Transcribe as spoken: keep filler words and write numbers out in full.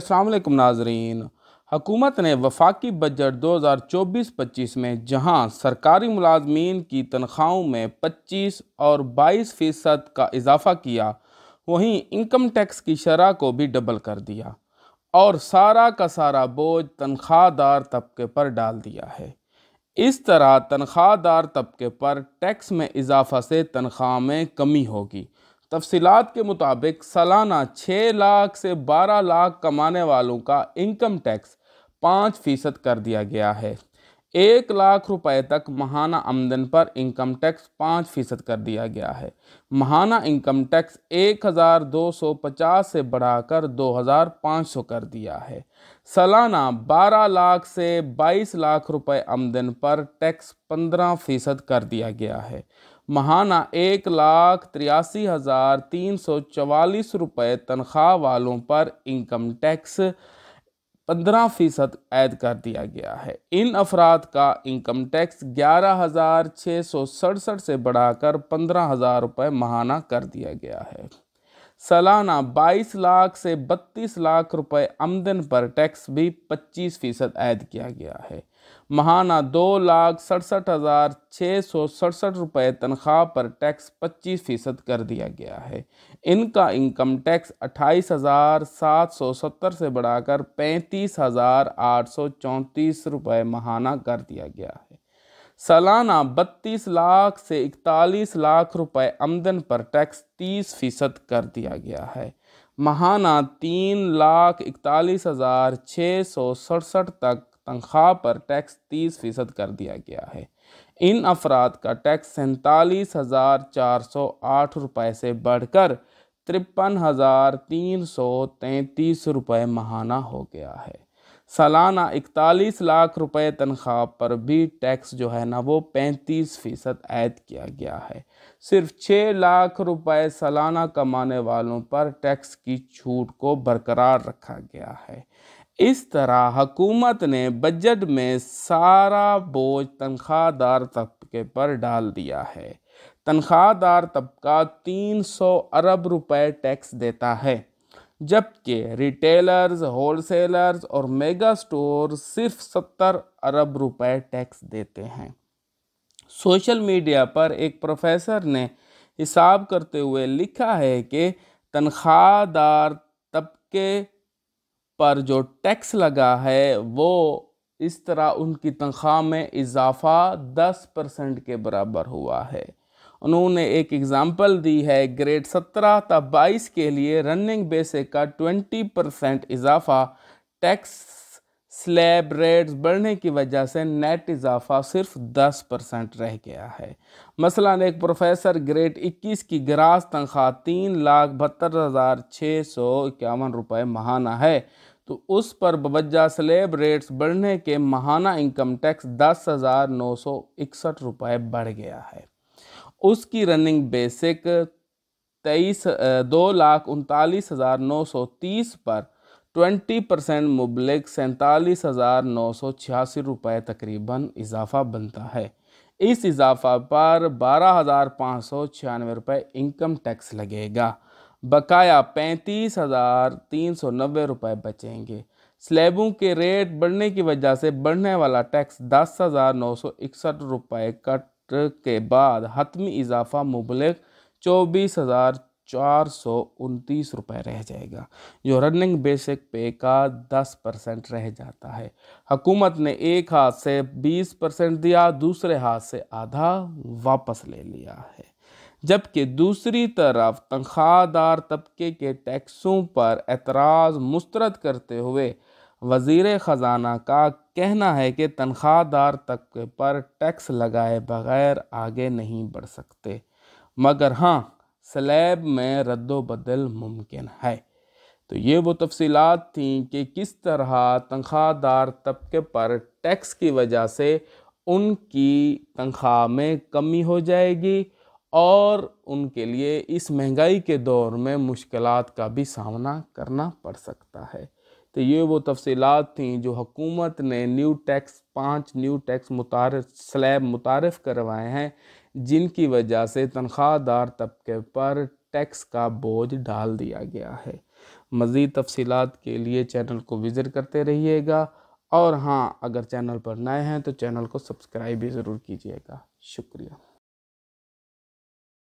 अस्सलामुअलैकुम नाजरीन। हकूमत ने वफाकी बजट दो हज़ार चौबीस पच्चीस में जहाँ सरकारी मुलाजमीन की तनख्वाहों में पच्चीस और बाईस फ़ीसद का इजाफा किया, वहीं इनकम टैक्स की शरह को भी डबल कर दिया और सारा का सारा बोझ तनख्वाहदार तबके पर डाल दिया है। इस तरह तनख्वाहदार तबके पर टैक्स में इजाफा से तनख्वाह में कमी होगी। तफसीलात के मुताबिक सालाना छः लाख से बारह लाख कमाने वालों का इनकम टैक्स पाँच फ़ीसद कर दिया गया है। एक लाख रुपए तक माहाना आमदन पर इनकम टैक्स पाँच फ़ीसद कर दिया गया है। माहाना इनकम टैक्स एक हज़ार दो सौ पचास से बढ़ाकर दो हज़ार पाँच सौ कर दिया है। सालाना बारह लाख से बाईस लाख रुपए आमदन पर टैक्स पंद्रह फ़ीसद कर दिया गया है। महाना एक लाख तिरासी हज़ार तीन सौ चवालीस रुपये तनख्वाह वालों पर इनकम टैक्स पंद्रह फ़ीसद ऐड कर दिया गया है। इन अफराद का इनकम टैक्स ग्यारह हज़ार छः सौ सड़सठ से बढ़ाकर पंद्रह हज़ार रुपये महाना कर दिया गया है। सालाना बाईस लाख से बत्तीस लाख रुपए आमदन पर टैक्स भी पच्चीस फ़ीसद ऐड किया गया है। महाना दो लाख सड़सठ हज़ार छः सौ सड़सठ रुपये तनख्वाह पर टैक्स पच्चीस फ़ीसद कर दिया गया है। इनका इनकम टैक्स अट्ठाईस हज़ार सात सौ सत्तर से बढ़ाकर पैंतीस हज़ार आठ सौ चौंतीस रुपये महाना कर दिया गया है। सालाना बत्तीस लाख से इकतालीस लाख रुपए आमदन पर टैक्स तीस फ़ीसद कर दिया गया है। महाना तीन लाख इकतालीस हज़ार छः सौ सड़सठ तक तनख्वाह पर टैक्स तीस फ़ीसद कर दिया गया है। इन अफराद का टैक्स सैंतालीस हज़ार चार सौ आठ रुपये से बढ़कर तिरपन हज़ार तीन सौ तैंतीस रुपये महाना हो गया है। सालाना इकतालीस लाख रुपए तनख्वाह पर भी टैक्स जो है ना वो पैंतीस फ़ीसद ऐड किया गया है। सिर्फ छः लाख रुपए सालाना कमाने वालों पर टैक्स की छूट को बरकरार रखा गया है। इस तरह हुकूमत ने बजट में सारा बोझ तनख्वाहदार तबके पर डाल दिया है। तनख्वाहदार तबका तीन सौ अरब रुपए टैक्स देता है, जबकि रिटेलर्स, होलसेलर्स और मेगा स्टोर सिर्फ सत्तर अरब रुपए टैक्स देते हैं। सोशल मीडिया पर एक प्रोफेसर ने हिसाब करते हुए लिखा है कि तनख्वाहदार तबके पर जो टैक्स लगा है वो इस तरह उनकी तनख्वाह में इजाफा दस परसेंट के बराबर हुआ है। उन्होंने एक एग्ज़ाम्पल दी है, ग्रेड सत्रह तथा बाईस के लिए रनिंग बेसिक का ट्वेंटी परसेंट इजाफा। टैक्स स्लैब रेट्स बढ़ने की वजह से नेट इजाफा सिर्फ दस परसेंट रह गया है। मसलन एक प्रोफेसर ग्रेड इक्कीस की ग्रास तनख्वाह तीन लाख बहत्तर हज़ार छः सौ इक्यावन रुपये माहाना है, तो उस पर बवजह स्लैब रेट्स बढ़ने के माहाना इनकम टैक्स दस हज़ार नौ सौ इकसठ रुपये बढ़ गया है। उसकी रनिंग बेसिक तेईस दो लाख उनतालीस हज़ार नौ सौ तीस पर ट्वेंटी परसेंट मुबलिक सैंतालीस हज़ार नौ सौ छियासी रुपये तकरीबन इजाफा बनता है। इस इजाफा पर बारह हज़ार पाँच सौ छियानवे रुपये इनकम टैक्स लगेगा। बकाया पैंतीस हज़ार तीन सौ नब्बे रुपये बचेंगे। स्लैबों के रेट बढ़ने की वजह से बढ़ने वाला टैक्स दस हज़ार नौ सौ इकसठ रुपये का के बाद हतमी इजाफा मुबलिक चौबीस हज़ार चार सौ उनतीस रुपये रह जाएगा, जो रनिंग बेसिक पे का दस परसेंट रह जाता है। हुकूमत ने एक हाथ से बीस परसेंट दिया, दूसरे हाथ से आधा वापस ले लिया है। जबकि दूसरी तरफ तनख्वाहदार तबके के टैक्सों पर एतराज़ मुस्तरद करते हुए वज़ीर ख़जाना का कहना है कि तनख्वाहदार तबके पर टैक्स लगाए बगैर आगे नहीं बढ़ सकते, मगर हाँ स्लैब में रद्दोबदल मुमकिन है। तो ये वो तफसीलात थी कि किस तरह तनख्वाहदार तबके पर टैक्स की वजह से उनकी तनख्वाह में कमी हो जाएगी और उनके लिए इस महंगाई के दौर में मुश्किलात का भी सामना करना पड़ सकता है। तो ये वो तफसीलात थी जो हुकूमत ने न्यू टैक्स पाँच न्यू टैक्स मुतार स्लैब मुतारफ़ करवाए हैं, जिनकी वजह से तनख्वाहदार तबके पर टैक्स का बोझ डाल दिया गया है। मज़ीद तफसीलात के लिए चैनल को विज़िट करते रहिएगा। और हाँ, अगर चैनल पर नए हैं तो चैनल को सब्सक्राइब भी ज़रूर कीजिएगा। शुक्रिया।